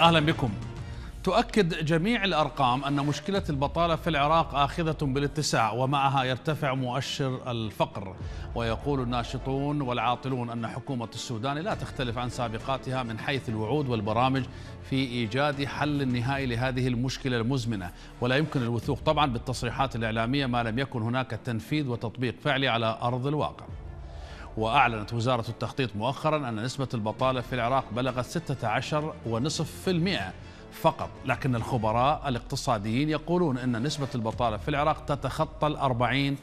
أهلا بكم. تؤكد جميع الأرقام أن مشكلة البطالة في العراق آخذة بالاتساع ومعها يرتفع مؤشر الفقر، ويقول الناشطون والعاطلون أن حكومة السودان لا تختلف عن سابقاتها من حيث الوعود والبرامج في إيجاد حل نهائي لهذه المشكلة المزمنة، ولا يمكن الوثوق طبعا بالتصريحات الإعلامية ما لم يكن هناك تنفيذ وتطبيق فعلي على أرض الواقع. وأعلنت وزارة التخطيط مؤخرا أن نسبة البطالة في العراق بلغت 16.5% فقط، لكن الخبراء الاقتصاديين يقولون أن نسبة البطالة في العراق تتخطى 40%،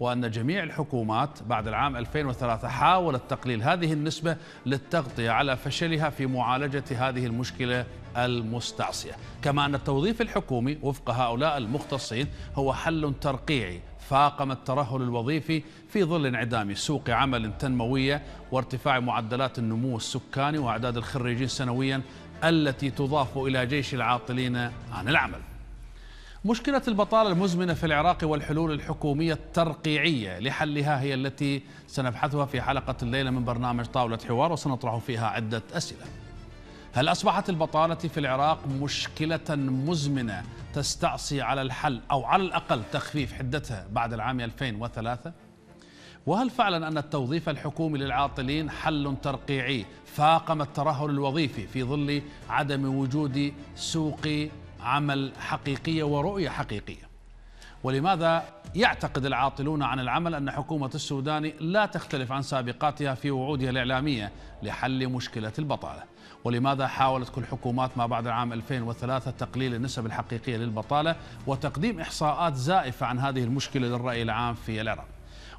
وأن جميع الحكومات بعد العام 2003 حاولت تقليل هذه النسبة للتغطية على فشلها في معالجة هذه المشكلة المستعصية. كما أن التوظيف الحكومي وفق هؤلاء المختصين هو حل ترقيعي فاقم الترهل الوظيفي في ظل انعدام سوق عمل تنموية وارتفاع معدلات النمو السكاني وأعداد الخريجين سنويا التي تضاف إلى جيش العاطلين عن العمل. مشكلة البطالة المزمنة في العراق والحلول الحكومية الترقيعية لحلها هي التي سنبحثها في حلقة الليلة من برنامج طاولة حوار، وسنطرح فيها عدة أسئلة. هل أصبحت البطالة في العراق مشكلة مزمنة تستعصي على الحل أو على الأقل تخفيف حدتها بعد العام 2003؟ وهل فعلا أن التوظيف الحكومي للعاطلين حل ترقيعي فاقم الترهل الوظيفي في ظل عدم وجود سوق عمل حقيقية ورؤية حقيقية؟ ولماذا يعتقد العاطلون عن العمل أن حكومة السوداني لا تختلف عن سابقاتها في وعودها الإعلامية لحل مشكلة البطالة؟ ولماذا حاولت كل حكومات ما بعد العام 2003 تقليل النسب الحقيقية للبطالة وتقديم إحصاءات زائفة عن هذه المشكلة للرأي العام في العراق؟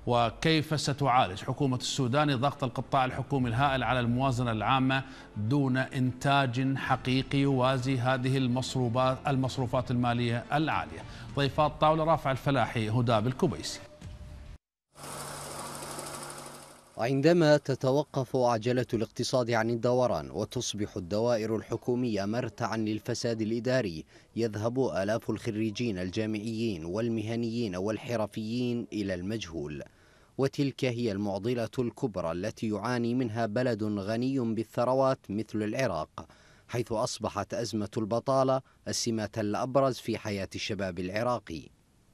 وكيف ستعالج حكومة السوداني ضغط القطاع الحكومي الهائل على الموازنة العامة دون إنتاج حقيقي يوازي هذه المصروفات المالية العالية؟ ضيفات طاولة رافع الفلاحي، هداب الكبيسي. عندما تتوقف عجلة الاقتصاد عن الدوران وتصبح الدوائر الحكومية مرتعا للفساد الإداري، يذهب آلاف الخريجين الجامعيين والمهنيين والحرفيين إلى المجهول، وتلك هي المعضلة الكبرى التي يعاني منها بلد غني بالثروات مثل العراق، حيث أصبحت أزمة البطالة السمة الأبرز في حياة الشباب العراقي.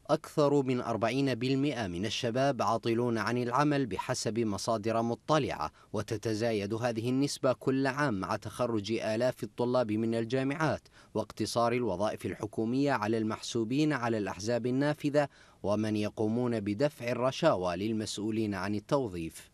أكثر من 40% من الشباب عاطلون عن العمل بحسب مصادر مطلعة، وتتزايد هذه النسبة كل عام مع تخرج آلاف الطلاب من الجامعات واقتصار الوظائف الحكومية على المحسوبين على الأحزاب النافذة ومن يقومون بدفع الرشاوى للمسؤولين عن التوظيف.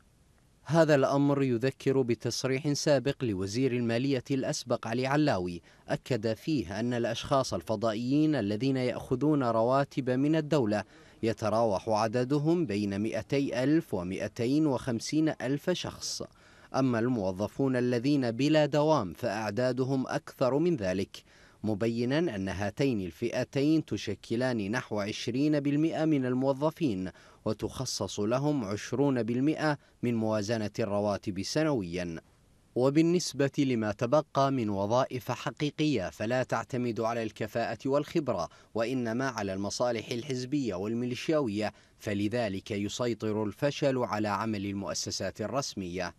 هذا الأمر يذكر بتصريح سابق لوزير المالية الأسبق علي علاوي، أكد فيه أن الأشخاص الفضائيين الذين يأخذون رواتب من الدولة يتراوح عددهم بين 200,000 و250,000 شخص، أما الموظفون الذين بلا دوام فأعدادهم أكثر من ذلك، مبينا أن هاتين الفئتين تشكلان نحو 20% من الموظفين وتخصص لهم 20% من موازنة الرواتب سنويا. وبالنسبة لما تبقى من وظائف حقيقية فلا تعتمد على الكفاءة والخبرة وإنما على المصالح الحزبية والميليشياوية، فلذلك يسيطر الفشل على عمل المؤسسات الرسمية،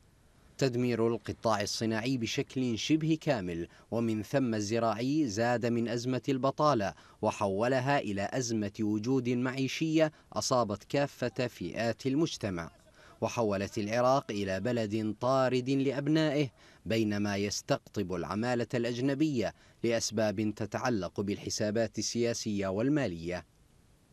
تدمير القطاع الصناعي بشكل شبه كامل، ومن ثم الزراعي زاد من أزمة البطالة وحولها إلى أزمة وجود معيشية أصابت كافة فئات المجتمع، وحولت العراق إلى بلد طارد لأبنائه بينما يستقطب العمالة الأجنبية لأسباب تتعلق بالحسابات السياسية والمالية.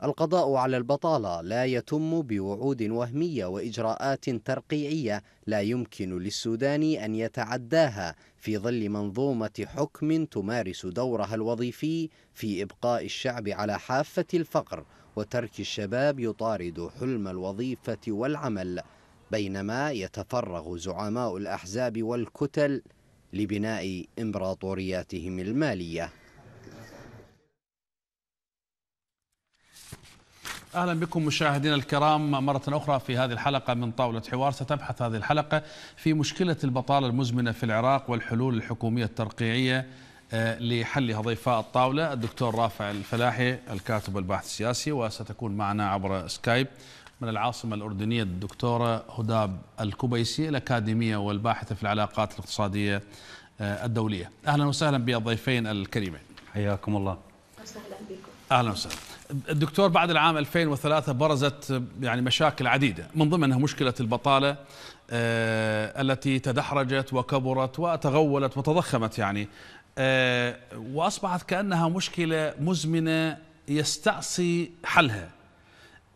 القضاء على البطالة لا يتم بوعود وهمية وإجراءات ترقيعية لا يمكن للسوداني أن يتعداها في ظل منظومة حكم تمارس دورها الوظيفي في إبقاء الشعب على حافة الفقر وترك الشباب يطارد حلم الوظيفة والعمل، بينما يتفرغ زعماء الأحزاب والكتل لبناء إمبراطورياتهم المالية. أهلا بكم مشاهدينا الكرام مرة أخرى في هذه الحلقة من طاولة حوار. ستبحث هذه الحلقة في مشكلة البطالة المزمنة في العراق والحلول الحكومية الترقيعية لحلها ضيفاء الطاولة الدكتور رافع الفلاحي الكاتب والباحث السياسي، وستكون معنا عبر سكايب من العاصمة الأردنية الدكتورة هداب الكبيسي الأكاديمية والباحثة في العلاقات الاقتصادية الدولية. أهلا وسهلا بالضيفين الكريمين. حياكم الله. وسهلا بكم. أهلا وسهلا. الدكتور بعد العام 2003 برزت يعني مشاكل عديدة، من ضمنها مشكلة البطالة التي تدحرجت وكبرت وتغولت وتضخمت يعني، وأصبحت كأنها مشكلة مزمنة يستعصي حلها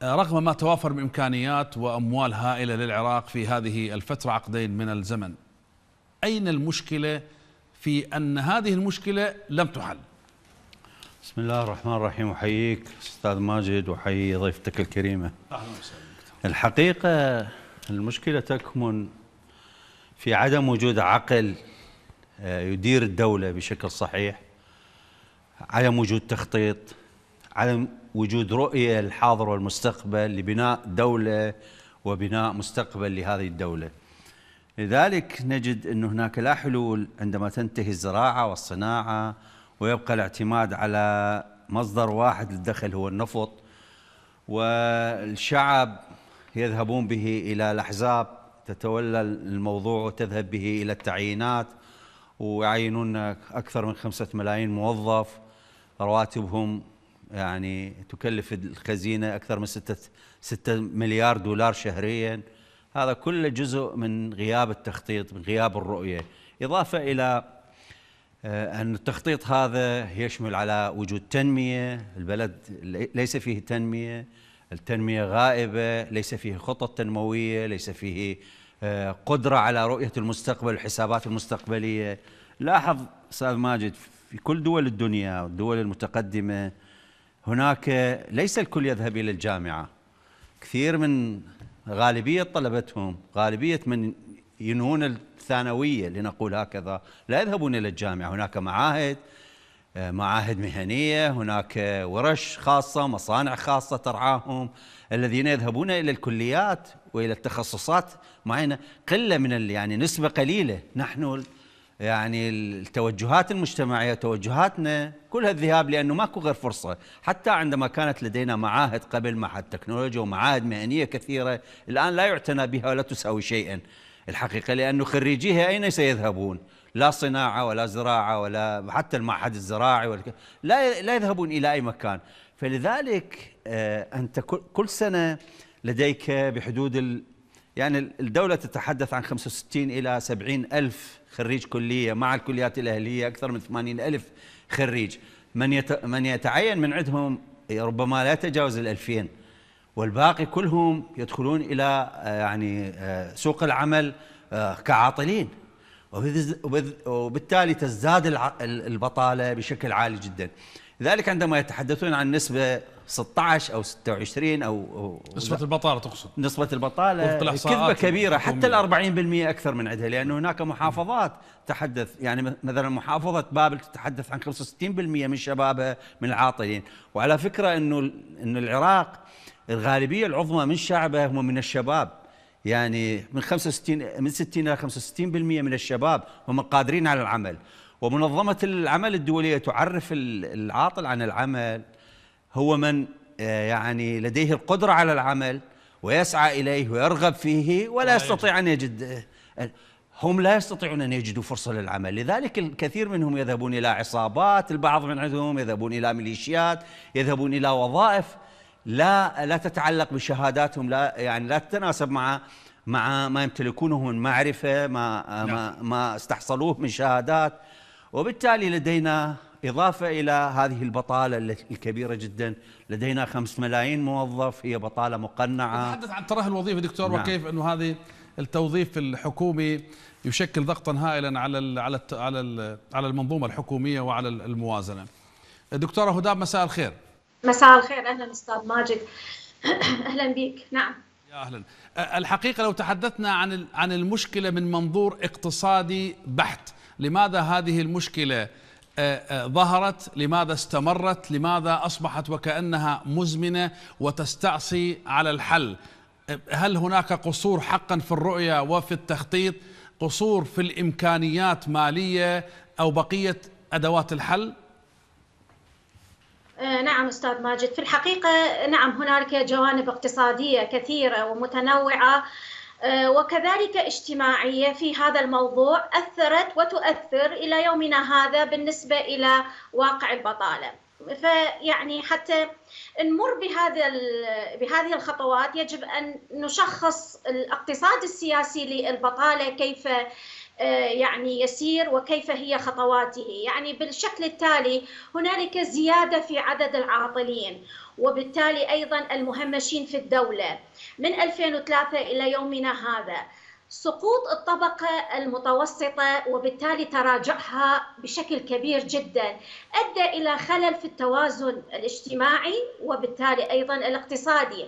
رغم ما توافر من إمكانيات وأموال هائلة للعراق في هذه الفترة، عقدين من الزمن. أين المشكلة في أن هذه المشكلة لم تحل؟ بسم الله الرحمن الرحيم. وحييك أستاذ ماجد وحيي ضيفتك الكريمة. أهلا وسهلا. الحقيقة المشكلة تكمن في عدم وجود عقل يدير الدولة بشكل صحيح، عدم وجود تخطيط، عدم وجود رؤية للحاضر والمستقبل لبناء دولة وبناء مستقبل لهذه الدولة. لذلك نجد أن هناك لا حلول عندما تنتهي الزراعة والصناعة ويبقى الاعتماد على مصدر واحد للدخل هو النفط، والشعب يذهبون به إلى الأحزاب تتولى الموضوع وتذهب به إلى التعيينات، ويعينون أكثر من 5 ملايين موظف، رواتبهم يعني تكلف الخزينة أكثر من 6 مليار دولار شهريا. هذا كله جزء من غياب التخطيط، من غياب الرؤية، إضافة إلى أن التخطيط هذا يشمل على وجود تنمية، البلد ليس فيه تنمية، التنمية غائبة، ليس فيه خطط تنموية، ليس فيه قدرة على رؤية المستقبل والحسابات المستقبلية. لاحظ أستاذ ماجد في كل دول الدنيا والدول المتقدمة هناك ليس الكل يذهب إلى الجامعة، كثير من غالبية طلبتهم، غالبية من ينهون الثانوية لنقول هكذا لا يذهبون إلى الجامعة. هناك معاهد مهنية، هناك ورش خاصة، مصانع خاصة ترعاهم. الذين يذهبون إلى الكليات وإلى التخصصات معينة قلة من يعني نسبة قليلة. نحن يعني التوجهات المجتمعية توجهاتنا كلها الذهاب لأنه ماكو غير فرصة. حتى عندما كانت لدينا معاهد قبل، معهد تكنولوجيا ومعاهد مهنية كثيرة، الآن لا يعتنى بها ولا تساوي شيئا الحقيقة، لأنه خريجيها أين سيذهبون؟ لا صناعة ولا زراعة ولا حتى المعهد الزراعي لا يذهبون إلى أي مكان. فلذلك أنت كل سنة لديك بحدود يعني الدولة تتحدث عن 65 إلى 70 ألف خريج كلية، مع الكليات الأهلية أكثر من 80 ألف خريج، من يتعين من عندهم ربما لا يتجاوز 2000، والباقي كلهم يدخلون إلى يعني سوق العمل كعاطلين، وبالتالي تزداد البطالة بشكل عالي جدا. لذلك عندما يتحدثون عن نسبة 16 أو 26 أو نسبة البطالة، تقصد نسبة البطالة كذبة كبيرة، حتى 40% أكثر من عندها، لأن هناك محافظات تحدث يعني مثلا محافظة بابل تتحدث عن 65% من شبابها من العاطلين. وعلى فكرة إنه العراق الغالبية العظمى من شعبه هم من الشباب، يعني من 60 إلى 65% من الشباب هم قادرين على العمل. ومنظمة العمل الدولية تعرف العاطل عن العمل هو من يعني لديه القدرة على العمل ويسعى إليه ويرغب فيه ولا يستطيع أن يجد، هم لا يستطيعون أن يجدوا فرصة للعمل. لذلك الكثير منهم يذهبون إلى عصابات، البعض من عندهم يذهبون إلى ميليشيات، يذهبون إلى وظائف لا تتعلق بشهاداتهم، لا يعني لا تتناسب مع ما يمتلكونه من معرفة، ما استحصلوه من شهادات. وبالتالي لدينا إضافة إلى هذه البطالة الكبيرة جدا، لدينا 5 ملايين موظف، هي بطالة مقنعة. نتحدث عن ترهل الوظيفة دكتور. نعم. وكيف أنه هذه التوظيف الحكومي يشكل ضغطا هائلا على المنظومة الحكومية وعلى الموازنة. دكتورة هداب مساء الخير. مساء الخير. أهلا أستاذ ماجد. أهلا بك. نعم. يا أهلا. الحقيقة لو تحدثنا عن المشكلة من منظور اقتصادي بحت، لماذا هذه المشكلة ظهرت؟ لماذا استمرت؟ لماذا أصبحت وكأنها مزمنة وتستعصي على الحل؟ هل هناك قصور حقا في الرؤية وفي التخطيط؟ قصور في الإمكانيات مالية أو بقية أدوات الحل؟ نعم أستاذ ماجد، في الحقيقة نعم هناك جوانب اقتصادية كثيرة ومتنوعة وكذلك اجتماعية في هذا الموضوع أثرت وتؤثر إلى يومنا هذا بالنسبة إلى واقع البطالة. فيعني حتى نمر بهذه الخطوات يجب أن نشخص الاقتصاد السياسي للبطالة كيف يعني يسير وكيف هي خطواته. يعني بالشكل التالي: هنالك زيادة في عدد العاطلين وبالتالي أيضا المهمشين في الدولة من 2003 إلى يومنا هذا، سقوط الطبقة المتوسطة وبالتالي تراجعها بشكل كبير جدا أدى إلى خلل في التوازن الاجتماعي وبالتالي أيضا الاقتصادي.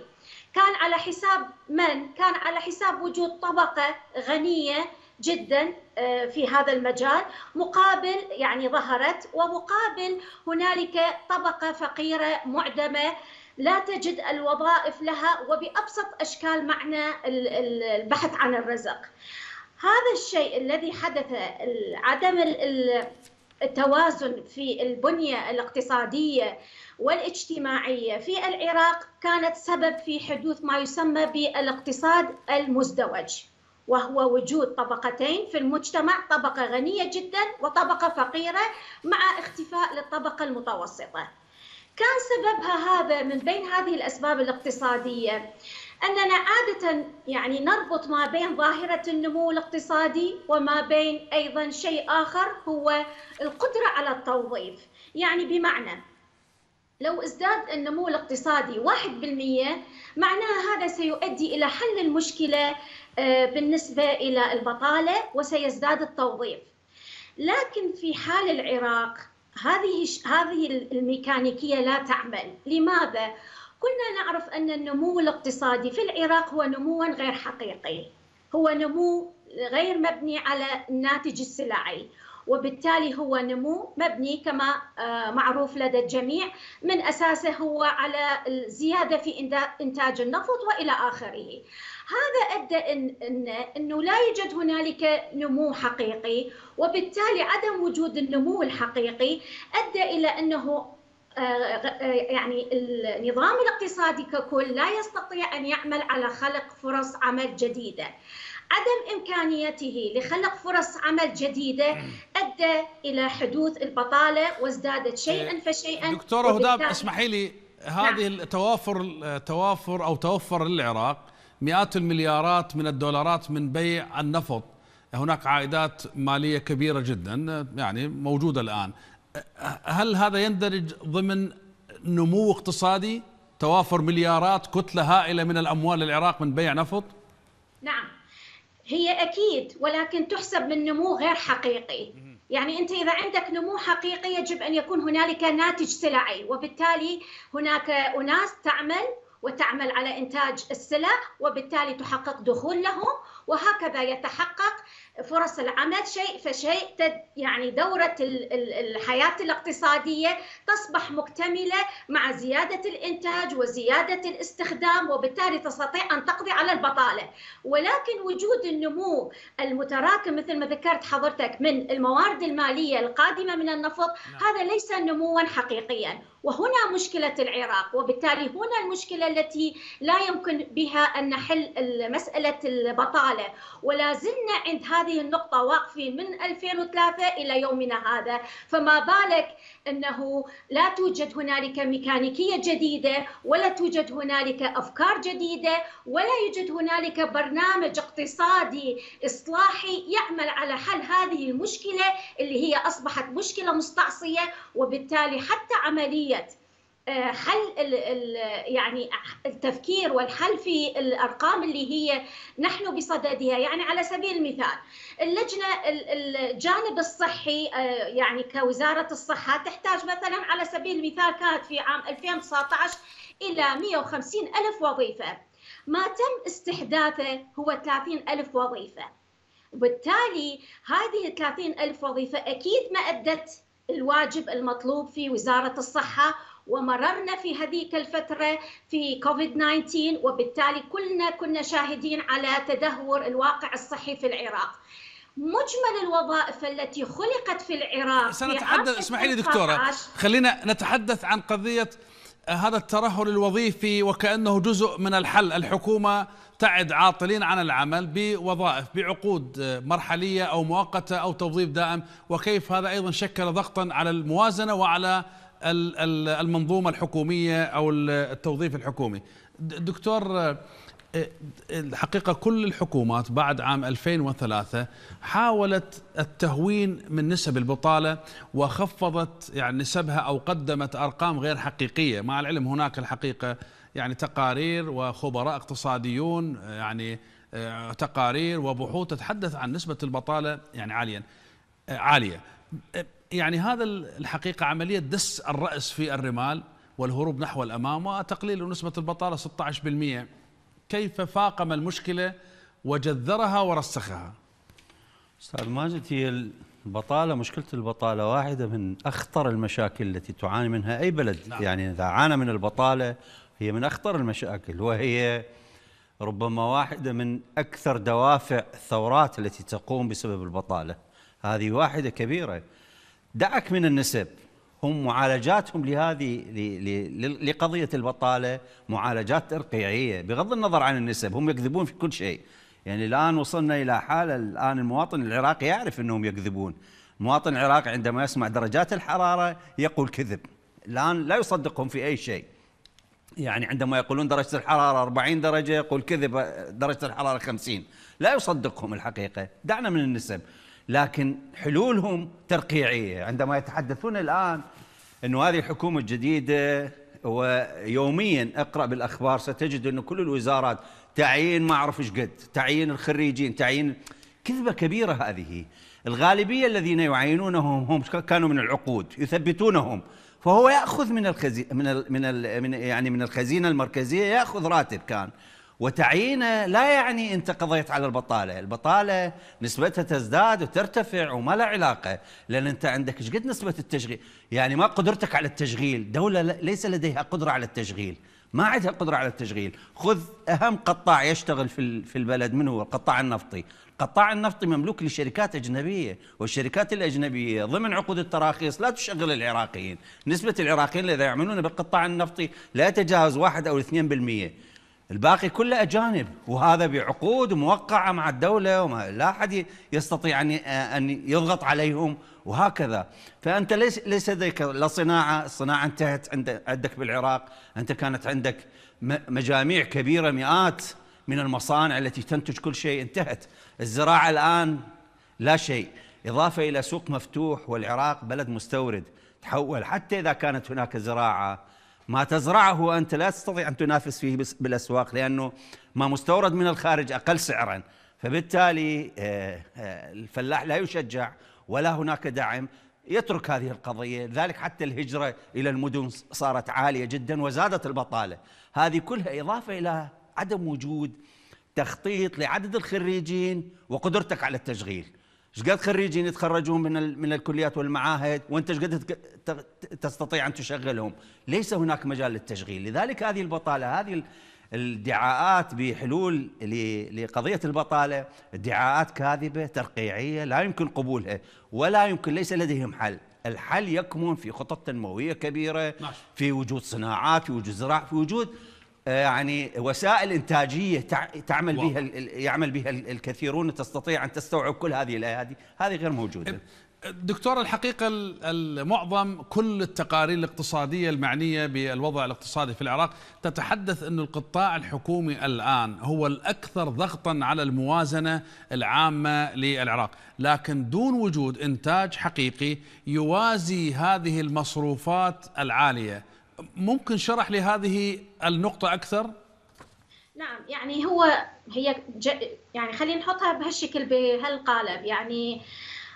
كان على حساب من؟ كان على حساب وجود طبقة غنية جدا في هذا المجال مقابل يعني ظهرت، ومقابل هنالك طبقة فقيرة معدمة لا تجد الوظائف لها وبأبسط أشكال معنى البحث عن الرزق. هذا الشيء الذي حدث، عدم التوازن في البنية الاقتصادية والاجتماعية في العراق، كانت سبب في حدوث ما يسمى بالاقتصاد المزدوج، وهو وجود طبقتين في المجتمع، طبقة غنية جدا وطبقة فقيرة، مع اختفاء للطبقة المتوسطة. كان سببها هذا من بين هذه الأسباب الاقتصادية أننا عادة يعني نربط ما بين ظاهرة النمو الاقتصادي وما بين أيضا شيء آخر هو القدرة على التوظيف. يعني بمعنى لو ازداد النمو الاقتصادي 1%، معناها هذا سيؤدي إلى حل المشكلة بالنسبة إلى البطالة وسيزداد التوظيف. لكن في حال العراق هذه الميكانيكية لا تعمل. لماذا؟ كنا نعرف أن النمو الاقتصادي في العراق هو نمو غير حقيقي، هو نمو غير مبني على الناتج السلعي، وبالتالي هو نمو مبني كما معروف لدى الجميع من أساسه هو على الزيادة في إنتاج النفط وإلى آخره. هذا أدى أنه لا يوجد هنالك نمو حقيقي، وبالتالي عدم وجود النمو الحقيقي أدى إلى أنه يعني النظام الاقتصادي ككل لا يستطيع أن يعمل على خلق فرص عمل جديدة. عدم إمكانيته لخلق فرص عمل جديدة أدى إلى حدوث البطالة وازدادت شيئا فشيئا. دكتورة هداب اسمحي لي، هذه توفر للعراق مئات المليارات من الدولارات من بيع النفط، هناك عائدات مالية كبيرة جدا يعني موجودة الآن. هل هذا يندرج ضمن نمو اقتصادي؟ توافر مليارات، كتلة هائلة من الأموال للعراق من بيع نفط؟ نعم هي أكيد، ولكن تحسب من نمو غير حقيقي. يعني أنت إذا عندك نمو حقيقي يجب أن يكون هنالك ناتج سلعي، وبالتالي هناك أناس تعمل على إنتاج السلع وبالتالي تحقق دخول لهم، وهكذا يتحقق فرص العمل شيء فشيء. يعني دورة الحياة الاقتصادية تصبح مكتملة مع زيادة الإنتاج وزيادة الاستخدام، وبالتالي تستطيع أن تقضي على البطالة. ولكن وجود النمو المتراكم مثل ما ذكرت حضرتك من الموارد المالية القادمة من النفط، هذا ليس نموا حقيقيا، وهنا مشكلة العراق. وبالتالي هنا المشكلة التي لا يمكن بها أن نحل مسألة البطالة، ولا زلنا عند هذه النقطة واقفين من 2003 إلى يومنا هذا. فما بالك أنه لا توجد هنالك ميكانيكية جديدة، ولا توجد هنالك أفكار جديدة، ولا يوجد هنالك برنامج اقتصادي إصلاحي يعمل على حل هذه المشكلة اللي هي أصبحت مشكلة مستعصية. وبالتالي حتى عملية حل يعني التفكير والحل في الأرقام اللي هي نحن بصددها. يعني على سبيل المثال اللجنة الجانب الصحي يعني كوزارة الصحة تحتاج مثلا على سبيل المثال كانت في عام 2019 إلى 150,000 وظيفة، ما تم استحداثه هو 30,000 وظيفة. وبالتالي هذه 30,000 وظيفة أكيد ما أدت الواجب المطلوب في وزارة الصحة، ومررنا في هذيك الفترة في كوفيد-19، وبالتالي كنا شاهدين على تدهور الواقع الصحي في العراق. مجمل الوظائف التي خلقت في العراق سنتحدث، اسمحي لي دكتورة خلينا نتحدث عن قضية هذا الترهل الوظيفي وكأنه جزء من الحل. الحكومة تعد عاطلين عن العمل بوظائف بعقود مرحلية أو مؤقتة أو توظيف دائم، وكيف هذا أيضا شكل ضغطا على الموازنة وعلى المنظومة الحكومية أو التوظيف الحكومي. دكتور، الحقيقة كل الحكومات بعد عام 2003 حاولت التهوين من نسب البطالة وخفضت يعني نسبها أو قدمت أرقام غير حقيقية، مع العلم هناك الحقيقة يعني تقارير وخبراء اقتصاديون يعني تقارير وبحوث تتحدث عن نسبة البطالة يعني عالية. يعني هذا الحقيقة عملية دس الرأس في الرمال والهروب نحو الأمام وتقليل نسبة البطالة 16%. كيف فاقم المشكلة وجذرها ورسخها؟ أستاذ ماجد، هي البطالة، مشكلة البطالة واحدة من أخطر المشاكل التي تعاني منها أي بلد. نعم. يعني إذا عانى من البطالة هي من أخطر المشاكل، وهي ربما واحدة من أكثر دوافع الثورات التي تقوم بسبب البطالة. هذه واحدة كبيرة. دعك من النسب، هم معالجاتهم لهذه لقضية البطالة معالجات ترقيعية بغض النظر عن النسب. هم يكذبون في كل شيء. يعني الآن وصلنا إلى حالة، الآن المواطن العراقي يعرف أنهم يكذبون. المواطن العراقي عندما يسمع درجات الحرارة يقول كذب، الآن لا يصدقهم في أي شيء. يعني عندما يقولون درجة الحرارة 40 درجة يقول كذب، درجة الحرارة 50، لا يصدقهم الحقيقة. دعنا من النسب، لكن حلولهم ترقيعية. عندما يتحدثون الآن أنه هذه الحكومة الجديدة، ويوميا أقرأ بالأخبار ستجد أن كل الوزارات تعيين ما أعرف إيش قد، تعيين الخريجين، تعيين كذبة كبيرة. هذه الغالبية الذين يعينونهم هم كانوا من العقود، يثبتونهم، فهو يأخذ من الخزينة المركزية، يأخذ راتب كان. وتعيينه لا يعني أنت قضيت على البطالة. البطالة نسبتها تزداد وترتفع وما لا علاقة، لأن أنت عندك إيش قد نسبة التشغيل، يعني ما قدرتك على التشغيل. دولة ليس لديها قدرة على التشغيل، ما عندها قدرة على التشغيل. خذ أهم قطاع يشتغل في البلد، من هو؟ القطاع النفطي. القطاع النفطي مملوك لشركات أجنبية، والشركات الأجنبية ضمن عقود التراخيص لا تشغل العراقيين. نسبة العراقيين الذين يعملون بالقطاع النفطي لا يتجاوز 1 أو 2%، الباقي كله أجانب، وهذا بعقود موقعة مع الدولة، ولا أحد يستطيع أن يضغط عليهم وهكذا. فأنت ليس لديك لا صناعة، الصناعة انتهت عندك بالعراق. أنت كانت عندك مجاميع كبيرة، مئات من المصانع التي تنتج كل شيء، انتهت. الزراعة الآن لا شيء، إضافة إلى سوق مفتوح، والعراق بلد مستورد. تحول حتى إذا كانت هناك زراعة، ما تزرعه أنت لا تستطيع أن تنافس فيه بالأسواق، لأنه ما مستورد من الخارج أقل سعراً، فبالتالي الفلاح لا يشجع ولا هناك دعم، يترك هذه القضية. لذلك حتى الهجرة إلى المدن صارت عالية جداً وزادت البطالة. هذه كلها إضافة إلى عدم وجود تخطيط لعدد الخريجين وقدرتك على التشغيل. شقد خريجين يتخرجون من الكليات والمعاهد، وانت شقد تستطيع ان تشغلهم؟ ليس هناك مجال للتشغيل. لذلك هذه البطاله، هذه الادعاءات بحلول لقضيه البطاله، ادعاءات كاذبه ترقيعيه لا يمكن قبولها، ولا يمكن، ليس لديهم حل. الحل يكمن في خطط تنمويه كبيره، في وجود صناعات، في وجود زراعه، في وجود يعني وسائل إنتاجية يعمل بها الكثيرون، تستطيع أن تستوعب كل هذه الأيادي. هذه غير موجودة. دكتور، الحقيقة المعظم كل التقارير الاقتصادية المعنية بالوضع الاقتصادي في العراق تتحدث أن القطاع الحكومي الآن هو الأكثر ضغطا على الموازنة العامة للعراق، لكن دون وجود إنتاج حقيقي يوازي هذه المصروفات العالية. ممكن شرح لي هذه النقطة أكثر؟ نعم، يعني هي خلينا نحطها بهالشكل بهالقالب. يعني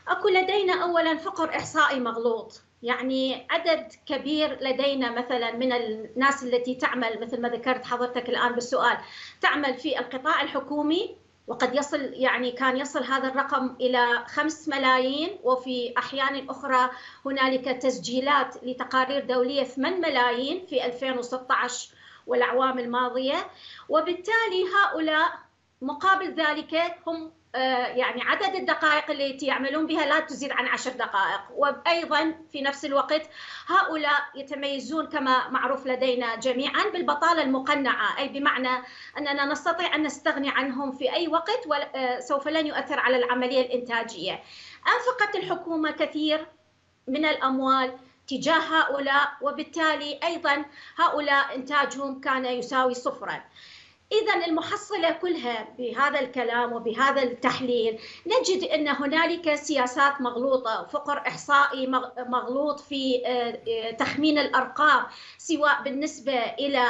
أكو لدينا أولا فقر إحصائي مغلوط، يعني عدد كبير لدينا مثلا من الناس التي تعمل مثل ما ذكرت حضرتك الآن بالسؤال، تعمل في القطاع الحكومي، وقد يصل يعني كان يصل هذا الرقم إلى 5 ملايين، وفي أحيان أخرى هنالك تسجيلات لتقارير دولية 8 ملايين في 2016 والأعوام الماضية. وبالتالي هؤلاء مقابل ذلك هم يعني عدد الدقائق التي يعملون بها لا تزيد عن 10 دقائق، وأيضا في نفس الوقت هؤلاء يتميزون كما معروف لدينا جميعا بالبطالة المقنعة، أي بمعنى أننا نستطيع أن نستغني عنهم في أي وقت وسوف لن يؤثر على العملية الإنتاجية. أنفقت الحكومة كثير من الأموال تجاه هؤلاء، وبالتالي أيضا هؤلاء إنتاجهم كان يساوي صفرا. إذا المحصلة كلها بهذا الكلام وبهذا التحليل نجد أن هنالك سياسات مغلوطة، فقر إحصائي مغلوط في تخمين الأرقام، سواء بالنسبة إلى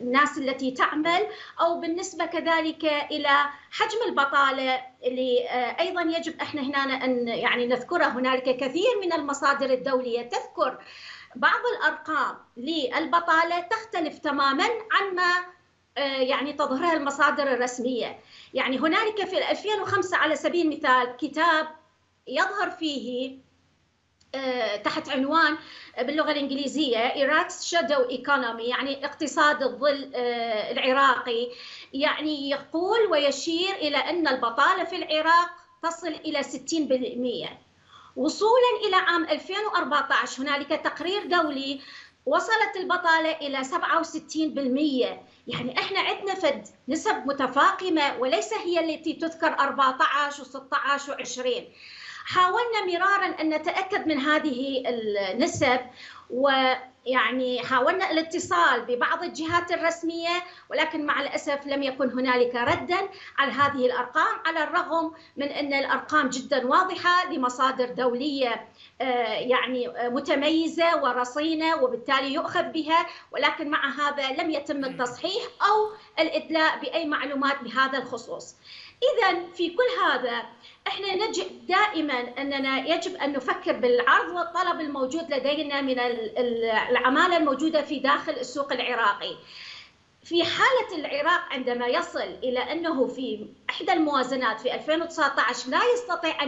الناس التي تعمل أو بالنسبة كذلك إلى حجم البطالة اللي أيضا يجب احنا هنا أن يعني نذكره. هنالك كثير من المصادر الدولية تذكر بعض الأرقام للبطالة تختلف تماما عما يعني تظهرها المصادر الرسمية. يعني هنالك في 2005 على سبيل المثال كتاب يظهر فيه تحت عنوان باللغة الإنجليزية Iraq's Shadow Economy، يعني اقتصاد الظل العراقي، يعني يقول ويشير إلى أن البطالة في العراق تصل إلى 60%. وصولا إلى عام 2014 هنالك تقرير دولي وصلت البطالة إلى 67%. يعني احنا عندنا فد نسب متفاقمة وليس هي التي تذكر 14 و16 و20. حاولنا مرارا أن نتأكد من هذه النسب، ويعني حاولنا الاتصال ببعض الجهات الرسمية، ولكن مع الأسف لم يكن هنالك ردا على هذه الأرقام، على الرغم من أن الأرقام جدا واضحة لمصادر دولية يعني متميزة ورصينة وبالتالي يؤخذ بها، ولكن مع هذا لم يتم التصحيح أو الإدلاء بأي معلومات بهذا الخصوص. إذا في كل هذا احنا نجد دائما أننا يجب أن نفكر بالعرض والطلب الموجود لدينا من العمالة الموجودة في داخل السوق العراقي. في حالة العراق عندما يصل إلى أنه في إحدى الموازنات في 2019 لا يستطيع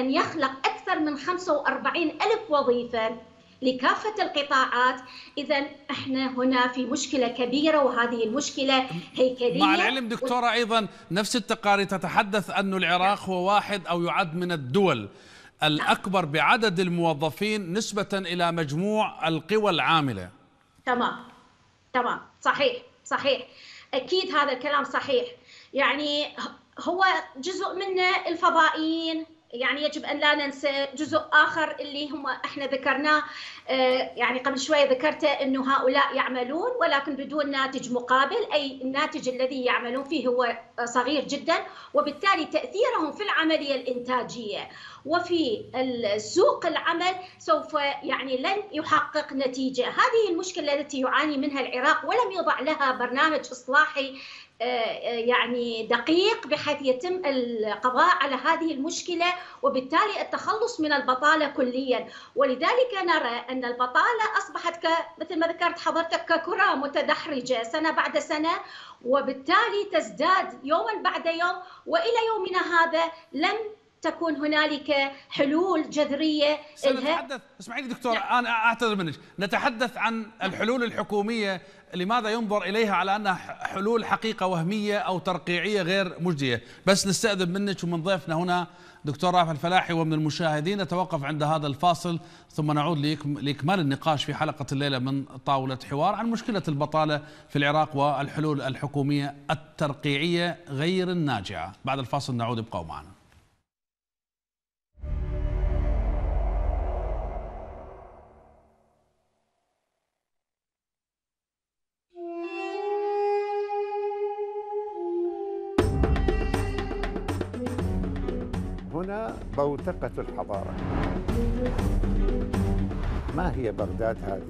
أن يخلق أكثر من 45,000 وظيفة لكافة القطاعات، إذا إحنا هنا في مشكلة كبيرة، وهذه المشكلة هيكلية. مع العلم دكتورة أيضا نفس التقارير تتحدث أن العراق هو واحد أو يعد من الدول الأكبر بعدد الموظفين نسبة إلى مجموع القوى العاملة. تمام، صحيح، أكيد هذا الكلام صحيح. يعني هو جزء منه الفضائيين، يعني يجب أن لا ننسى جزء آخر اللي هم إحنا ذكرناه يعني قبل شوي ذكرته، أنه هؤلاء يعملون ولكن بدون ناتج مقابل، أي الناتج الذي يعملون فيه هو صغير جدا، وبالتالي تأثيرهم في العملية الإنتاجية وفي سوق العمل سوف يعني لن يحقق نتيجة. هذه المشكلة التي يعاني منها العراق ولم يضع لها برنامج إصلاحي يعني دقيق بحيث يتم القضاء على هذه المشكلة، وبالتالي التخلص من البطالة كليا. ولذلك نرى أن البطالة أصبحت مثل ما ذكرت حضرتك ككرة متدحرجة سنة بعد سنة، وبالتالي تزداد يوما بعد يوم، وإلى يومنا هذا لم تكون هنالك حلول جذرية. سنتحدث، اسمعيني دكتور، نعم. أنا أعتذر منك، نتحدث عن الحلول الحكومية، لماذا ينظر إليها على أنها حلول حقيقة وهمية أو ترقيعية غير مجدية. بس نستأذن منك ومن ضيفنا هنا دكتور رافع الفلاحي ومن المشاهدين، نتوقف عند هذا الفاصل ثم نعود لإكمال النقاش في حلقة الليلة من طاولة حوار عن مشكلة البطالة في العراق والحلول الحكومية الترقيعية غير الناجعة. بعد الفاصل نعود، ابقوا معنا. هنا بوتقة الحضارة. ما هي بغداد هذه؟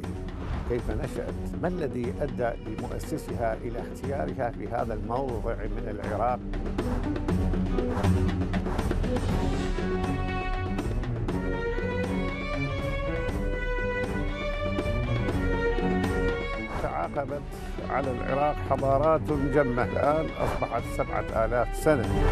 كيف نشأت؟ ما الذي أدى لمؤسسها إلى اختيارها في هذا الموضع من العراق؟ تعاقبت على العراق حضارات جمة، الآن أصبحت 7000 سنة.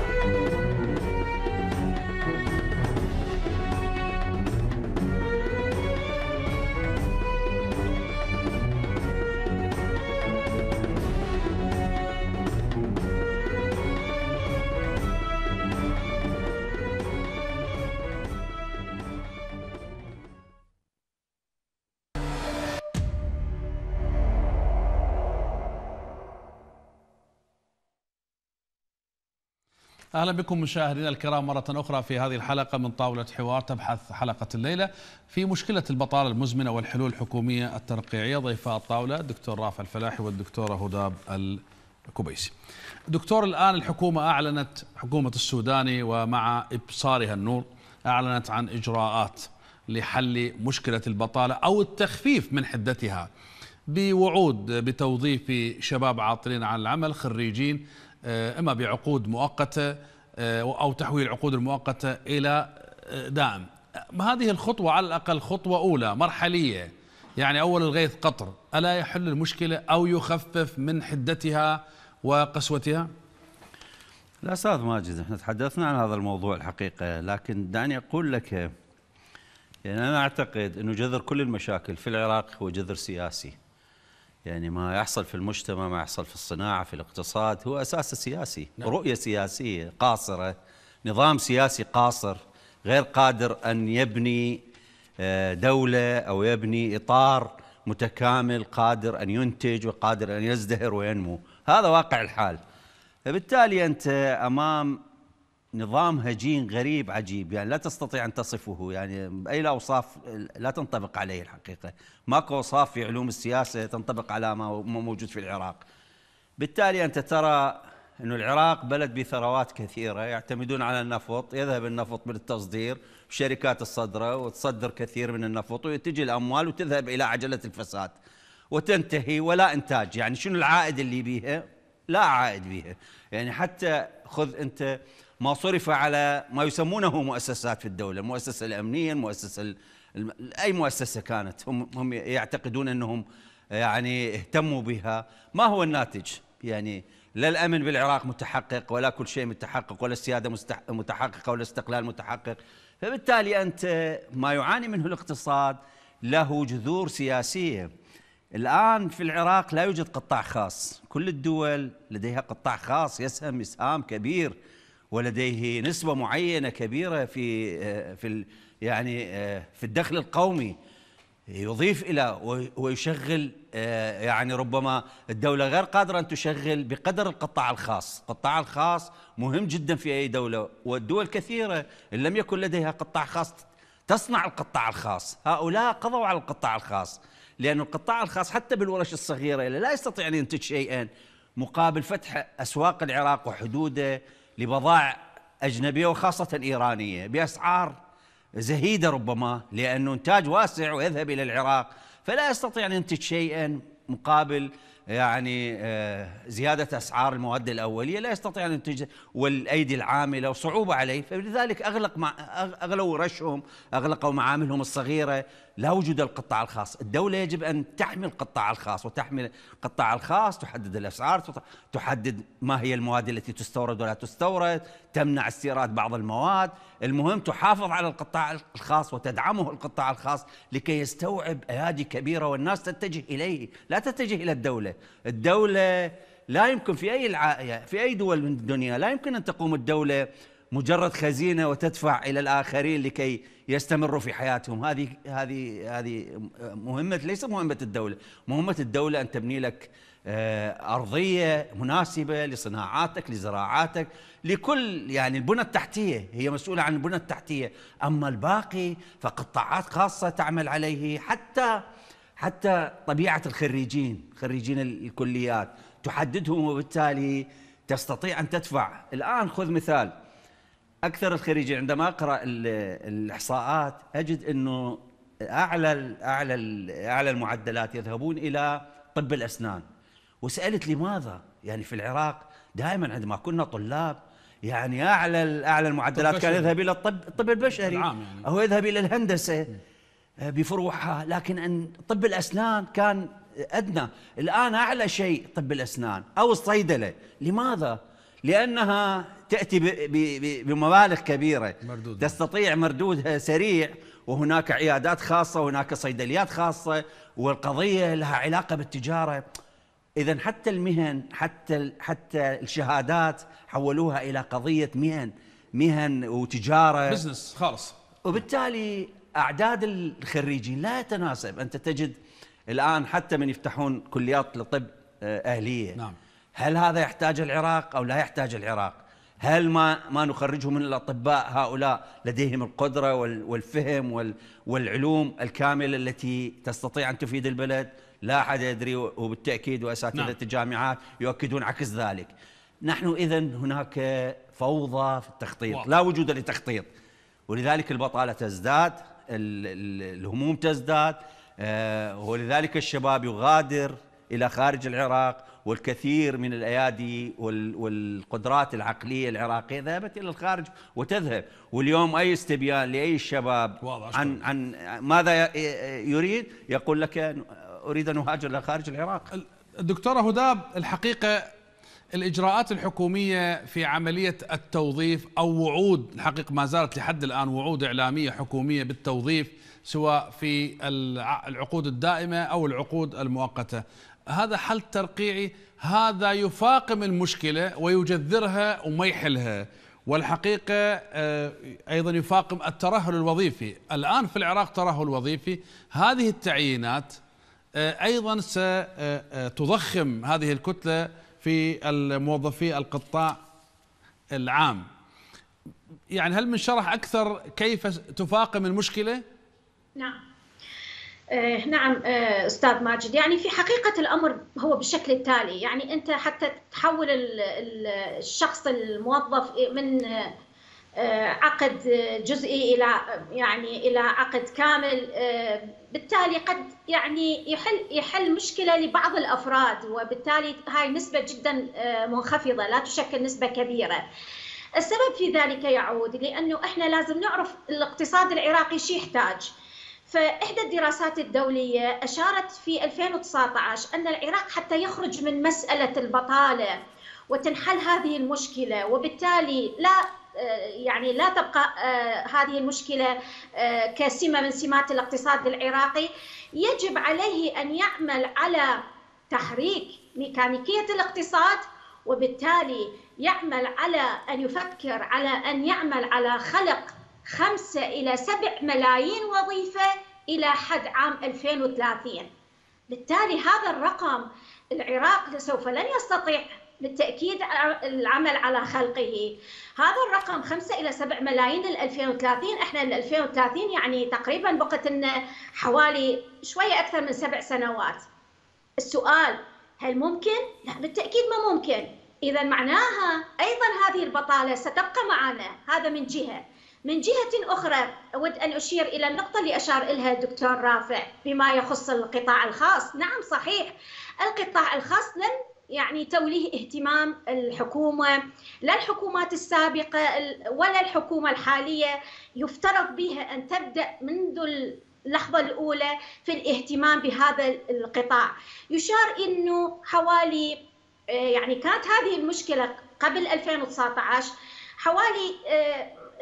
أهلا بكم مشاهدينا الكرام مرة أخرى في هذه الحلقة من طاولة حوار. تبحث حلقة الليلة في مشكلة البطالة المزمنة والحلول الحكومية الترقيعية. ضيفاء الطاولة الدكتور رافع الفلاحي والدكتورة هداب الكبيسي. دكتور، الآن الحكومة أعلنت، حكومة السوداني ومع إبصارها النور، أعلنت عن إجراءات لحل مشكلة البطالة أو التخفيف من حدتها بوعود بتوظيف شباب عاطلين عن العمل خريجين إما بعقود مؤقتة أو تحويل العقود المؤقتة إلى دائم. هذه الخطوة على الأقل خطوة أولى مرحلية، يعني أول الغيث قطر. ألا يحل المشكلة أو يخفف من حدتها وقسوتها؟ لا أستاذ ماجد، نحن تحدثنا عن هذا الموضوع الحقيقة، لكن دعني أقول لك يعني أنا أعتقد أنه جذر كل المشاكل في العراق هو جذر سياسي. يعني ما يحصل في المجتمع، ما يحصل في الصناعة، في الاقتصاد، هو أساسه سياسي. نعم. رؤية سياسية قاصرة، نظام سياسي قاصر غير قادر أن يبني دولة أو يبني إطار متكامل قادر أن ينتج وقادر أن يزدهر وينمو. هذا واقع الحال. فبالتالي أنت أمام نظام هجين غريب عجيب، يعني لا تستطيع أن تصفه، يعني بأي أوصاف لا تنطبق عليه الحقيقة. ماكو أوصاف في علوم السياسة تنطبق على ما موجود في العراق. بالتالي أنت ترى أن العراق بلد بثروات كثيرة، يعتمدون على النفط، يذهب النفط من التصدير، شركات الصدرة وتصدر كثير من النفط وتجي الأموال وتذهب إلى عجلة الفساد وتنتهي ولا إنتاج. يعني شنو العائد اللي بيها؟ لا عائد بيها. يعني حتى خذ أنت ما صرف على ما يسمونه مؤسسات في الدولة، المؤسسة الأمنية، المؤسسة أي مؤسسة كانت، هم يعتقدون أنهم يعني اهتموا بها. ما هو الناتج؟ يعني لا الأمن بالعراق متحقق، ولا كل شيء متحقق، ولا السيادة متحققة، ولا الاستقلال متحقق. فبالتالي أنت ما يعاني منه الاقتصاد له جذور سياسية. الآن في العراق لا يوجد قطاع خاص، كل الدول لديها قطاع خاص يسهم إسهام كبير ولديه نسبة معينة كبيرة في الدخل القومي يضيف إلى ويشغل. يعني ربما الدولة غير قادرة أن تشغل بقدر القطاع الخاص. القطاع الخاص مهم جدا في أي دولة، والدول كثيرة إن لم يكن لديها قطاع خاص تصنع القطاع الخاص. هؤلاء قضوا على القطاع الخاص، لأن القطاع الخاص حتى بالورش الصغيرة لا يستطيع أن ينتج شيئا مقابل فتح أسواق العراق وحدوده لبضائع أجنبية وخاصة إيرانية بأسعار زهيدة ربما، لأنه إنتاج واسع ويذهب إلى العراق، فلا يستطيع أن ينتج شيئا مقابل يعني زيادة أسعار المواد الأولية، لا يستطيع أن ينتج، والأيدي العاملة وصعوبة عليه. فلذلك أغلقوا رشهم، أغلقوا معاملهم الصغيرة، لا وجود القطاع الخاص. الدولة يجب أن تحمي القطاع الخاص، وتحمي القطاع الخاص، تحدد الأسعار، تحدد ما هي المواد التي تستورد ولا تستورد، تمنع استيراد بعض المواد. المهم تحافظ على القطاع الخاص وتدعمه القطاع الخاص لكي يستوعب أيادي كبيرة والناس تتجه إليه، لا تتجه إلى الدولة. الدولة لا يمكن في أي دول من الدنيا لا يمكن أن تقوم الدولة مجرد خزينة وتدفع إلى الآخرين لكي يستمروا في حياتهم. هذه مهمة، ليس مهمة الدولة. مهمة الدولة أن تبني لك أرضية مناسبة لصناعاتك، لزراعاتك، لكل يعني البنى التحتية، هي مسؤولة عن البنى التحتية. أما الباقي فقطاعات خاصة تعمل عليه. حتى طبيعة الخريجين، خريجين الكليات تحددهم، وبالتالي تستطيع أن تدفع. الآن خذ مثال، أكثر الخريجين عندما أقرأ الإحصاءات أجد أنه أعلى المعدلات يذهبون إلى طب الأسنان. وسألت لماذا؟ يعني في العراق دائما عندما كنا طلاب يعني أعلى المعدلات كان يذهب إلى الطب البشري، يعني أو يذهب إلى الهندسة بفروعها، لكن أن طب الأسنان كان أدنى. الآن أعلى شيء طب الأسنان أو الصيدلة. لماذا؟ لأنها تأتي بمبالغ كبيرة، تستطيع مردودها سريع، وهناك عيادات خاصة، وهناك صيدليات خاصة، والقضية لها علاقة بالتجارة. إذا حتى المهن، حتى الشهادات حولوها إلى قضية مهن وتجارة، بزنس خالص. وبالتالي أعداد الخريجين لا يتناسب. أنت تجد الآن حتى من يفتحون كليات لطب أهلية. نعم. هل هذا يحتاج العراق أو لا يحتاج العراق؟ هل ما نخرجه من الأطباء هؤلاء لديهم القدرة والفهم والعلوم الكاملة التي تستطيع أن تفيد البلد؟ لا أحد يدري، وبالتأكيد وأساتذة الجامعات يؤكدون عكس ذلك. نحن إذن هناك فوضى في التخطيط، لا وجود لتخطيط، ولذلك البطالة تزداد، الهموم تزداد، ولذلك الشباب يغادر إلى خارج العراق، والكثير من الأيادي والقدرات العقلية العراقية ذهبت إلى الخارج وتذهب. واليوم أي استبيان لأي شباب عن ماذا يريد يقول لك أريد أن أهاجر إلى خارج العراق. الدكتورة هداب، الحقيقة الإجراءات الحكومية في عملية التوظيف أو وعود، الحقيقة ما زالت لحد الآن وعود إعلامية حكومية بالتوظيف سواء في العقود الدائمة أو العقود المؤقتة، هذا حل ترقيعي، هذا يفاقم المشكلة ويجذرها وما يحلها، والحقيقة أيضا يفاقم الترهل الوظيفي. الآن في العراق ترهل وظيفي، هذه التعيينات أيضا ستضخم هذه الكتلة في الموظفي القطاع العام. يعني هل من شرح أكثر كيف تفاقم المشكلة؟ نعم نعم أستاذ ماجد، يعني في حقيقة الأمر هو بالشكل التالي، يعني أنت حتى تحول الشخص الموظف من عقد جزئي إلى يعني إلى عقد كامل، بالتالي قد يعني يحل مشكلة لبعض الأفراد، وبالتالي هاي نسبة جدا منخفضة لا تشكل نسبة كبيرة. السبب في ذلك يعود لأنه إحنا لازم نعرف الاقتصاد العراقي شي يحتاج. فإحدى الدراسات الدولية أشارت في 2019 أن العراق حتى يخرج من مسألة البطالة وتنحل هذه المشكلة، وبالتالي لا تبقى هذه المشكلة كسمة من سمات الاقتصاد العراقي، يجب عليه أن يعمل على تحريك ميكانيكية الاقتصاد، وبالتالي يعمل على أن يفكر على أن يعمل على خلق 5 إلى 7 ملايين وظيفة إلى حد عام 2030. بالتالي هذا الرقم العراق سوف لن يستطيع بالتأكيد العمل على خلقه. هذا الرقم 5 إلى 7 ملايين ل 2030، احنا ل 2030 يعني تقريبا بقت لنا حوالي شوية أكثر من 7 سنوات. السؤال هل ممكن؟ لا بالتأكيد ما ممكن. إذا معناها أيضا هذه البطالة ستبقى معنا، هذا من جهة. من جهة أخرى أود أن أشير إلى النقطة اللي أشار إليها الدكتور رافع بما يخص القطاع الخاص. نعم صحيح القطاع الخاص لم يعني توليه اهتمام الحكومة، لا الحكومات السابقة ولا الحكومة الحالية، يفترض بها أن تبدأ منذ اللحظة الأولى في الاهتمام بهذا القطاع. يشار إنه حوالي يعني كانت هذه المشكلة قبل 2019 حوالي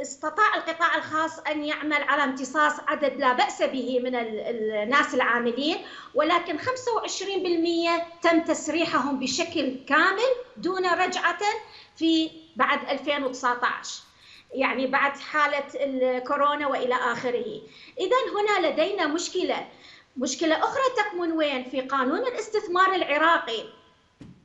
استطاع القطاع الخاص أن يعمل على امتصاص عدد لا بأس به من الناس العاملين، ولكن 25% تم تسريحهم بشكل كامل دون رجعة في بعد 2019 يعني بعد حالة الكورونا وإلى آخره. إذا هنا لدينا مشكلة أخرى تكمن وين؟ في قانون الاستثمار العراقي.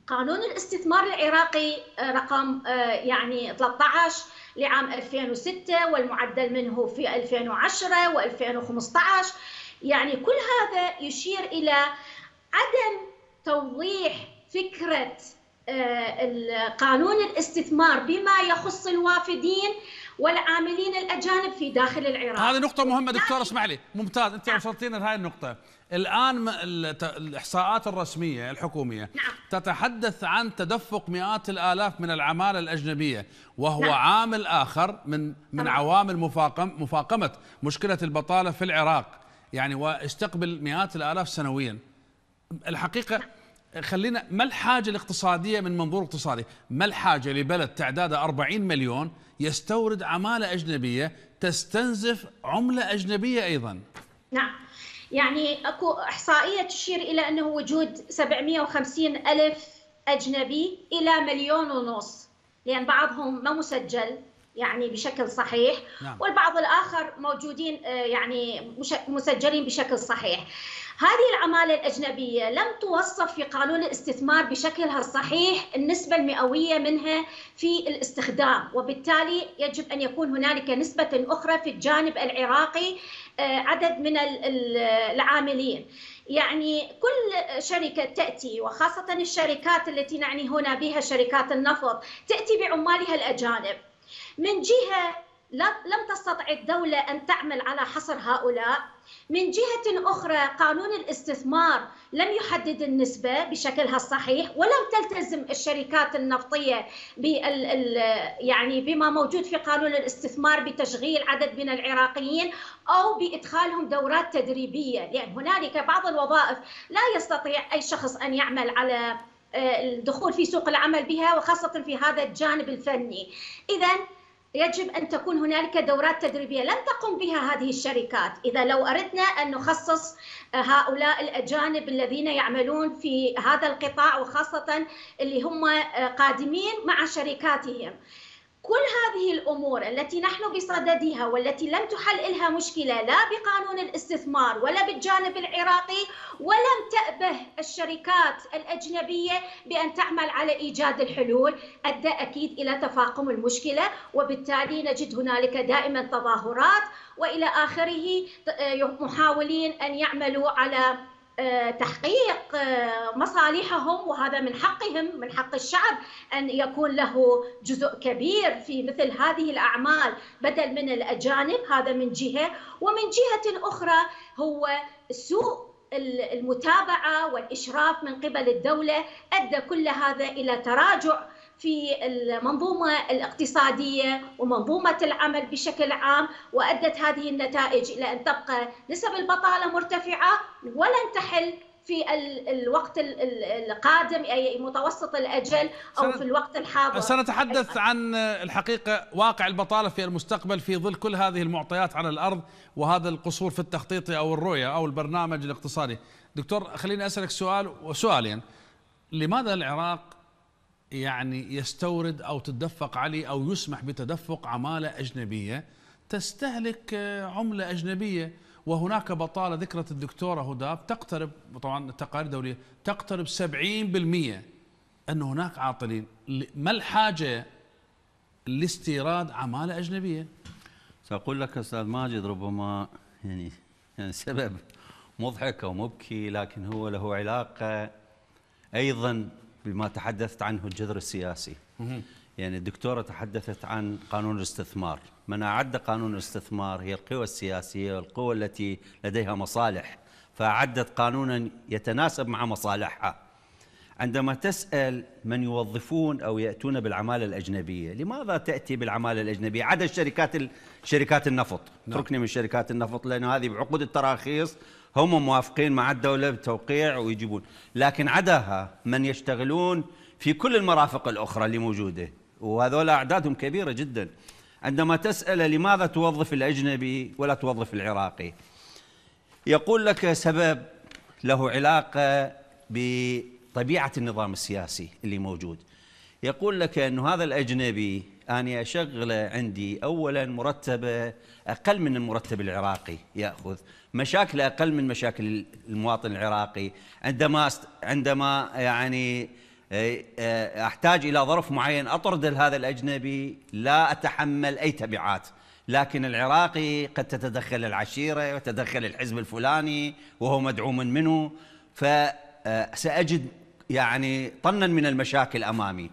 قانون الاستثمار العراقي رقم يعني 13 لعام 2006 والمعدل منه في 2010 و2015، يعني كل هذا يشير إلى عدم توضيح فكرة قانون الاستثمار بما يخص الوافدين والعاملين الأجانب في داخل العراق. هذه نقطة مهمة دكتور، اسمح لي، ممتاز أنت وصلتينا لهذه النقطة. الآن الإحصاءات الرسمية الحكومية تتحدث عن تدفق مئات الآلاف من العمالة الأجنبية، وهو عامل آخر من عوامل مفاقمة مشكلة البطالة في العراق، يعني واستقبل مئات الآلاف سنويا. الحقيقة خلينا، ما الحاجة الاقتصادية من منظور اقتصادي؟ ما الحاجة لبلد تعداده 40 مليون يستورد عمالة أجنبية تستنزف عملة أجنبية أيضا؟ نعم يعني اكو إحصائية تشير إلى أنه وجود 750 ألف أجنبي إلى 1.5 مليون، لأن بعضهم ما مسجل يعني بشكل صحيح، والبعض الآخر موجودين يعني مسجلين بشكل صحيح. هذه العمالة الأجنبية لم توصف في قانون الاستثمار بشكلها الصحيح، النسبة المئوية منها في الاستخدام، وبالتالي يجب أن يكون هنالك نسبة أخرى في الجانب العراقي عدد من العاملين. يعني كل شركة تأتي، وخاصة الشركات التي نعني هنا بها شركات النفط، تأتي بعمالها الأجانب. من جهة لم تستطع الدولة أن تعمل على حصر هؤلاء، من جهة أخرى قانون الاستثمار لم يحدد النسبة بشكلها الصحيح، ولم تلتزم الشركات النفطية يعني بما موجود في قانون الاستثمار بتشغيل عدد من العراقيين أو بإدخالهم دورات تدريبية، لأن يعني هنالك بعض الوظائف لا يستطيع أي شخص أن يعمل على الدخول في سوق العمل بها، وخاصة في هذا الجانب الفني. إذن يجب أن تكون هنالك دورات تدريبية لم تقم بها هذه الشركات. إذا لو أردنا أن نخصص هؤلاء الأجانب الذين يعملون في هذا القطاع، وخاصة اللي هم قادمين مع شركاتهم، كل هذه الأمور التي نحن بصددها والتي لم تحل لها مشكلة لا بقانون الاستثمار ولا بالجانب العراقي، ولم تأبه الشركات الأجنبية بأن تعمل على إيجاد الحلول، أدى أكيد إلى تفاقم المشكلة، وبالتالي نجد هنالك دائما تظاهرات وإلى آخره، محاولين أن يعملوا على تحقيق مصالحهم، وهذا من حقهم، من حق الشعب أن يكون له جزء كبير في مثل هذه الأعمال بدل من الأجانب. هذا من جهة، ومن جهة أخرى هو سوء المتابعة والإشراف من قبل الدولة، أدى كل هذا إلى تراجع في المنظومة الاقتصادية ومنظومة العمل بشكل عام، وأدت هذه النتائج إلى أن تبقى نسب البطالة مرتفعة ولن تحل في الوقت القادم، أي متوسط الأجل أو في الوقت الحاضر. سنتحدث عن الحقيقة واقع البطالة في المستقبل في ظل كل هذه المعطيات على الأرض وهذا القصور في التخطيط أو الرؤية أو البرنامج الاقتصادي. دكتور، خليني أسألك سؤال وسؤالين. لماذا العراق يعني يستورد أو تدفق عليه أو يسمح بتدفق عمالة أجنبية تستهلك عملة أجنبية، وهناك بطالة ذكرت الدكتورة هداب تقترب، طبعا التقارير الدولية تقترب 70%، أن هناك عاطلين. ما الحاجة لاستيراد عمالة أجنبية؟ سأقول لك أستاذ ماجد ربما يعني سبب مضحك أو مبكي، لكن هو له علاقة أيضا بما تحدثت عنه الجذر السياسي. يعني الدكتورة تحدثت عن قانون الاستثمار. من أعد قانون الاستثمار هي القوى السياسية والقوى التي لديها مصالح، فأعدت قانونا يتناسب مع مصالحها. عندما تسأل من يوظفون أو يأتون بالعمالة الأجنبية، لماذا تأتي بالعمالة الأجنبية عدا شركات النفط؟ تركني من شركات النفط، لأن هذه بعقود التراخيص هم موافقين مع الدولة بالتوقيع ويجيبون، لكن عداها من يشتغلون في كل المرافق الأخرى اللي موجودة، وهذول أعدادهم كبيرة جدا. عندما تسأل لماذا توظف الأجنبي ولا توظف العراقي، يقول لك سبب له علاقة بطبيعة النظام السياسي اللي موجود. يقول لك أنه هذا الأجنبي أنا أشغله عندي، أولا مرتبة أقل من المرتب العراقي، يأخذ مشاكل أقل من مشاكل المواطن العراقي. عندما يعني أحتاج إلى ظرف معين أطرد هذا الأجنبي، لا أتحمل أي تبعات. لكن العراقي قد تتدخل العشيرة وتدخل الحزب الفلاني وهو مدعوم منه، فسأجد يعني طنا من المشاكل أمامي.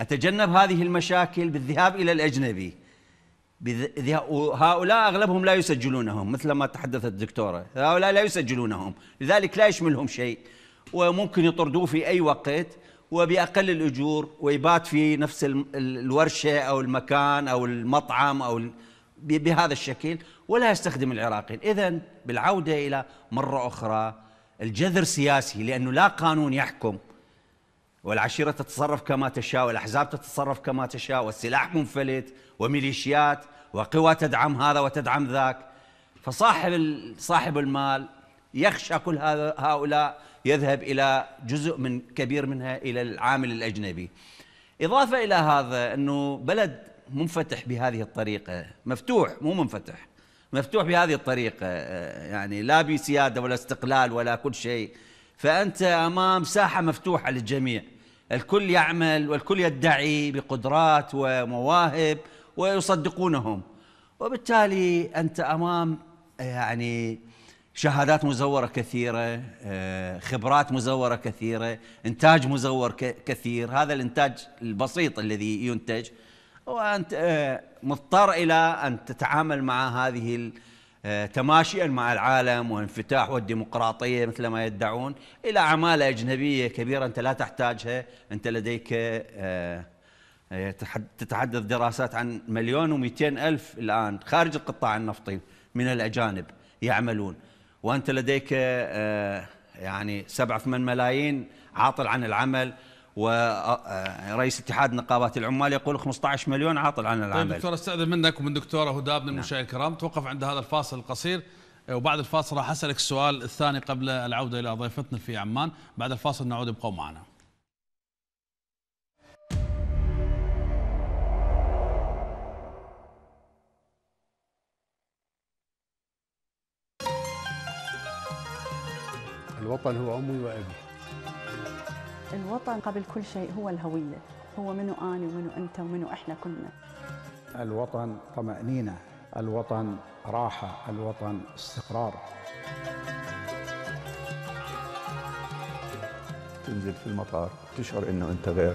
أتجنب هذه المشاكل بالذهاب إلى الأجنبي. هؤلاء أغلبهم لا يسجلونهم، مثل ما تحدثت الدكتورة، هؤلاء لا يسجلونهم، لذلك لا يشملهم شيء، وممكن يطردوه في أي وقت وبأقل الأجور، ويبات في نفس الورشة أو المكان أو المطعم أو بهذا الشكل، ولا يستخدم العراقي. إذن بالعودة إلى مرة أخرى الجذر سياسي، لأنه لا قانون يحكم، والعشيرة تتصرف كما تشاء، والأحزاب تتصرف كما تشاء، والسلاح منفلت، وميليشيات وقوى تدعم هذا وتدعم ذاك. فصاحب المال يخشى كل هؤلاء يذهب إلى جزء من كبير منها إلى العامل الأجنبي. إضافة إلى هذا أنه بلد منفتح بهذه الطريقة، مفتوح مو منفتح، مفتوح بهذه الطريقة، يعني لا بسيادة ولا استقلال ولا كل شيء، فأنت أمام ساحة مفتوحة للجميع، الكل يعمل والكل يدعي بقدرات ومواهب ويصدقونهم، وبالتالي أنت أمام يعني شهادات مزورة كثيرة، خبرات مزورة كثيرة، إنتاج مزور كثير. هذا الإنتاج البسيط الذي ينتج، وأنت مضطر إلى أن تتعامل مع هذه تماشيا مع العالم وانفتاح والديمقراطية مثل ما يدعون إلى عمالة أجنبية كبيرة أنت لا تحتاجها. أنت لديك تتحدث دراسات عن 1,200,000 الآن خارج القطاع النفطي من الأجانب يعملون، وأنت لديك يعني 7-8 ملايين عاطل عن العمل، ورئيس اتحاد نقابات العمال يقول 15 مليون عاطل عن العمل. طيب دكتور، استأذن منك ومن دكتورة هداب من المشاهدين الكرام، توقف عند هذا الفاصل القصير، وبعد الفاصل راح أسألك السؤال الثاني قبل العودة إلى ضيفتنا في عمان. بعد الفاصل نعود، ابقوا معنا. الوطن هو أمي وأبي. الوطن قبل كل شيء هو الهوية، هو منو أنا ومنو أنت ومنو إحنا كلنا. الوطن طمأنينة، الوطن راحة، الوطن استقرار. تنزل في المطار تشعر إنه أنت غير،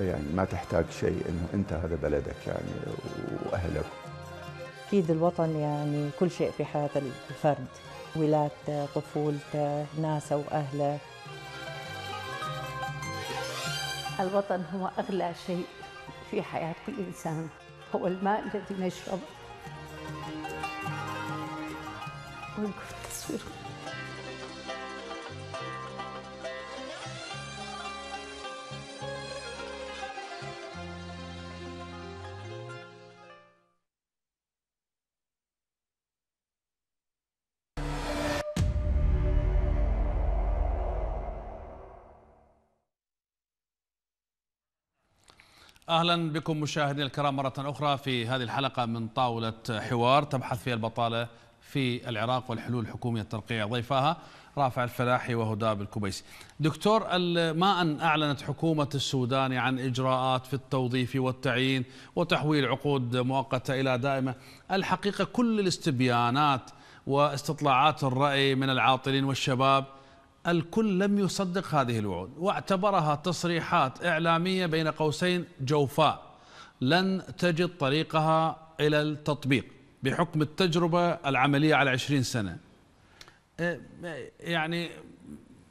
يعني ما تحتاج شيء، إنه أنت هذا بلدك يعني وأهلك. أكيد الوطن يعني كل شيء في حياة الفرد، ولادته، طفولته، ناسه وأهله. الوطن هو أغلى شيء في حياة كل إنسان، هو الماء الذي نشربه. وينكم التصوير؟ أهلا بكم مشاهدينا الكرام مرة أخرى في هذه الحلقة من طاولة حوار تبحث فيها البطالة في العراق والحلول الحكومية الترقيعية. ضيفاها رافع الفلاحي وهداب الكبيسي. دكتور، ما أن أعلنت حكومة السودان عن إجراءات في التوظيف والتعيين وتحويل عقود مؤقتة إلى دائمة، الحقيقة كل الاستبيانات واستطلاعات الرأي من العاطلين والشباب الكل لم يصدق هذه الوعود، واعتبرها تصريحات إعلامية بين قوسين جوفاء لن تجد طريقها إلى التطبيق بحكم التجربة العملية على 20 سنة. يعني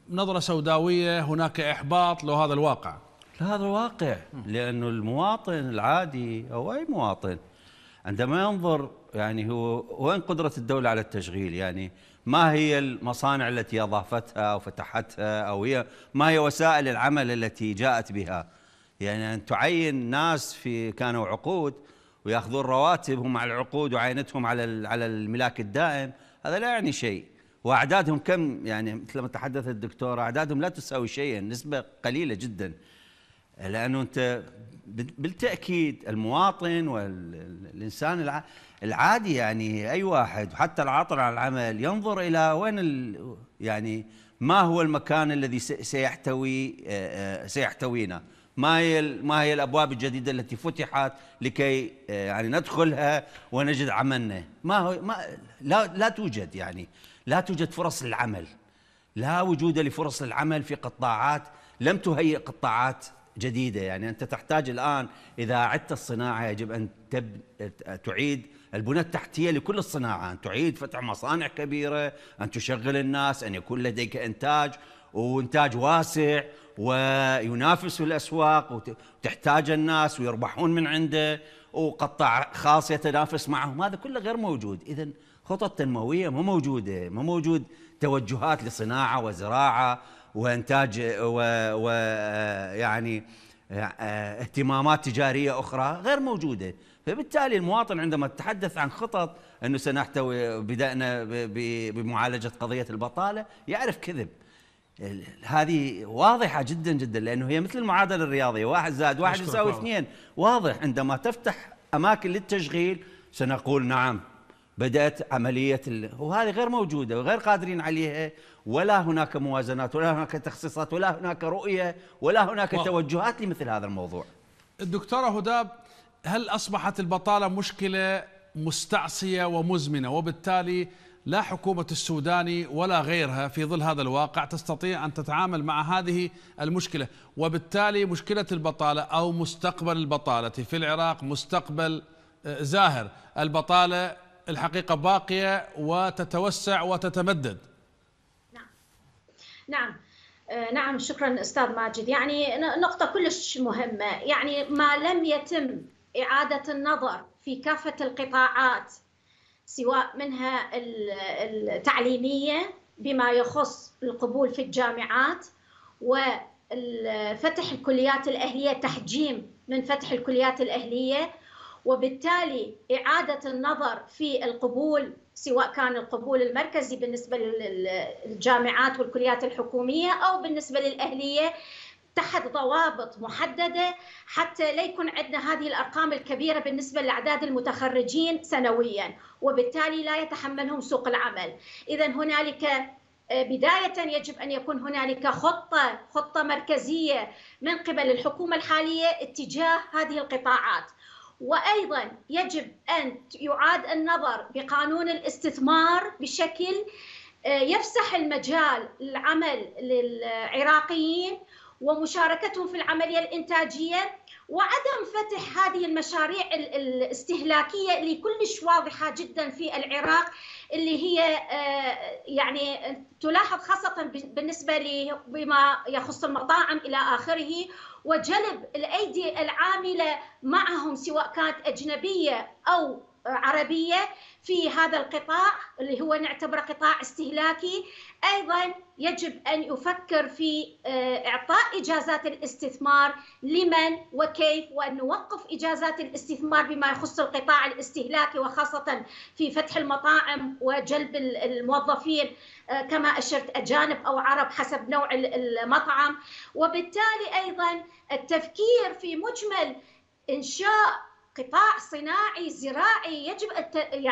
نظرة سوداوية، هناك إحباط لهذا الواقع. لهذا الواقع، لأنه المواطن العادي أو أي مواطن عندما ينظر يعني هو وين قدرة الدولة على التشغيل، يعني ما هي المصانع التي أضافتها وفتحتها، أو هي ما هي وسائل العمل التي جاءت بها، يعني أن تعين ناس في كانوا عقود ويأخذون رواتبهم على العقود وعينتهم على الملاك الدائم، هذا لا يعني شيء. وأعدادهم كم، يعني مثل ما تحدثت الدكتورة، أعدادهم لا تساوي شيئا، نسبة قليلة جدا، لأنه أنت بالتأكيد المواطن والإنسان العادي يعني أي واحد وحتى العاطل عن العمل ينظر إلى وين يعني ما هو المكان الذي سيحتوينا، ما هي الأبواب الجديدة التي فتحت لكي يعني ندخلها ونجد عملنا. ما هو لا توجد، يعني لا توجد فرص للعمل، لا وجود لفرص للعمل في قطاعات لم تهيئ قطاعات جديدة. يعني أنت تحتاج الآن إذا أعدت الصناعة يجب أن تعيد البنى التحتية لكل الصناعة، أن تعيد فتح مصانع كبيرة، أن تشغل الناس، أن يكون لديك إنتاج وإنتاج واسع وينافس الأسواق وتحتاج الناس ويربحون من عنده، وقطاع خاص يتنافس معهم. هذا كله غير موجود. إذا خطط تنموية مو موجودة، مو موجود توجهات لصناعة وزراعة وإنتاج ويعني اهتمامات تجارية أخرى غير موجودة. فبالتالي المواطن عندما يتحدث عن خطط أنه سنحتوي بدأنا بمعالجة قضية البطالة يعرف كذب. هذه واضحة جدا جدا، لأنه هي مثل المعادلة الرياضية، 1+1=2، واضح. عندما تفتح أماكن للتشغيل سنقول نعم بدأت عملية وهذه غير موجودة وغير قادرين عليها، ولا هناك موازنات ولا هناك تخصيصات ولا هناك رؤية ولا هناك توجهات لمثل هذا الموضوع. الدكتورة هداب، هل أصبحت البطالة مشكلة مستعصية ومزمنة، وبالتالي لا حكومة السوداني ولا غيرها في ظل هذا الواقع تستطيع أن تتعامل مع هذه المشكلة، وبالتالي مشكلة البطالة أو مستقبل البطالة في العراق مستقبل زاهر، البطالة الحقيقة باقية وتتوسع وتتمدد؟ نعم شكرا أستاذ ماجد. يعني نقطة كلش مهمة، يعني ما لم يتم إعادة النظر في كافة القطاعات سواء منها التعليمية بما يخص القبول في الجامعات وفتح الكليات الأهلية، تحجيم من فتح الكليات الأهلية، وبالتالي إعادة النظر في القبول سواء كان القبول المركزي بالنسبة للجامعات والكليات الحكومية أو بالنسبة للأهلية تحت ضوابط محددة، حتى لا يكون عندنا هذه الأرقام الكبيرة بالنسبة لأعداد المتخرجين سنويا، وبالتالي لا يتحملهم سوق العمل. إذا هنالك بداية يجب أن يكون هنالك خطة مركزية من قبل الحكومة الحالية اتجاه هذه القطاعات، وأيضا يجب أن يعاد النظر بقانون الاستثمار بشكل يفسح المجال للعمل للعراقيين ومشاركتهم في العملية الإنتاجية، وعدم فتح هذه المشاريع الاستهلاكية اللي كلش واضحة جدا في العراق، اللي هي يعني تلاحظ خاصة بالنسبة بما يخص المطاعم إلى آخره، وجلب الأيدي العاملة معهم سواء كانت أجنبية أو عربية في هذا القطاع اللي هو نعتبره قطاع استهلاكي. أيضا يجب أن يفكر في إعطاء إجازات الاستثمار لمن وكيف، وأن نوقف إجازات الاستثمار بما يخص القطاع الاستهلاكي وخاصة في فتح المطاعم وجلب الموظفين كما أشرت أجانب أو عرب حسب نوع المطعم. وبالتالي أيضا التفكير في مجمل إنشاء قطاع صناعي زراعي،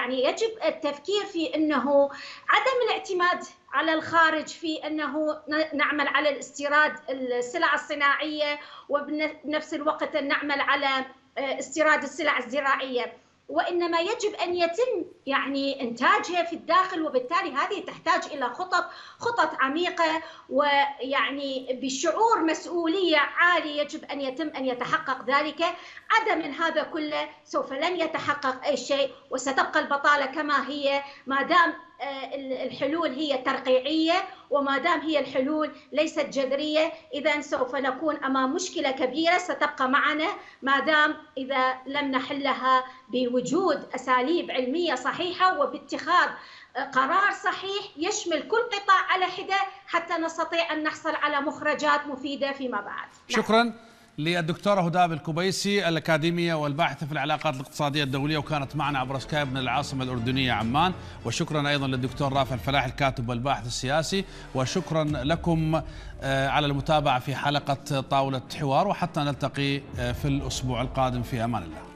يجب التفكير في أنه عدم الاعتماد على الخارج في أنه نعمل على الاستيراد السلع الصناعية، وبنفس الوقت نعمل على استيراد السلع الزراعية، وإنما يجب أن يتم يعني إنتاجها في الداخل. وبالتالي هذه تحتاج إلى خطط عميقة، ويعني بشعور مسؤولية عالي يجب أن يتم أن يتحقق ذلك. عدم من هذا كله سوف لن يتحقق أي شيء، وستبقى البطالة كما هي ما دام الحلول هي ترقيعية، وما دام هي الحلول ليست جذرية، إذا سوف نكون أمام مشكلة كبيرة ستبقى معنا ما دام إذا لم نحلها بوجود أساليب علمية صحيحة وباتخاذ قرار صحيح يشمل كل قطاع على حدة، حتى نستطيع أن نحصل على مخرجات مفيدة فيما بعد. شكرا للدكتورة هداب الكبيسي، الأكاديمية والباحثة في العلاقات الاقتصادية الدولية، وكانت معنا عبر سكايب من العاصمة الأردنية عمان. وشكرا أيضا للدكتور رافع الفلاحي، الكاتب والباحث السياسي. وشكرا لكم على المتابعة في حلقة طاولة حوار، وحتى نلتقي في الأسبوع القادم في أمان الله.